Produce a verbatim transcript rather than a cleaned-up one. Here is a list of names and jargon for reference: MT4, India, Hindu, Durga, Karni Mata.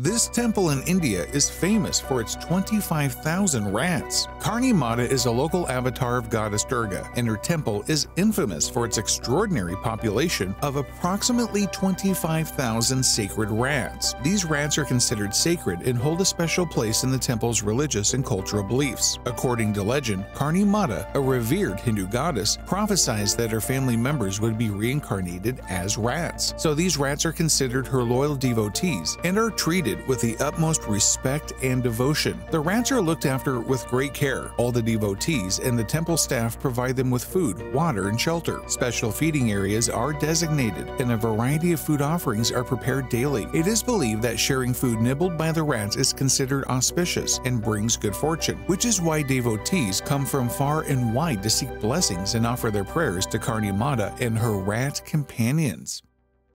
This temple in India is famous for its twenty-five thousand rats. Karni Mata is a local avatar of goddess Durga, and her temple is infamous for its extraordinary population of approximately twenty-five thousand sacred rats. These rats are considered sacred and hold a special place in the temple's religious and cultural beliefs. According to legend, Karni Mata, a revered Hindu goddess, prophesies that her family members would be reincarnated as rats. So these rats are considered her loyal devotees and are treated with the utmost respect and devotion. The rats are looked after with great care. All the devotees and the temple staff provide them with food, water, and shelter. Special feeding areas are designated, and a variety of food offerings are prepared daily. It is believed that sharing food nibbled by the rats is considered auspicious and brings good fortune, which is why devotees come from far and wide to seek blessings and offer their prayers to Karni Mata and her rat companions.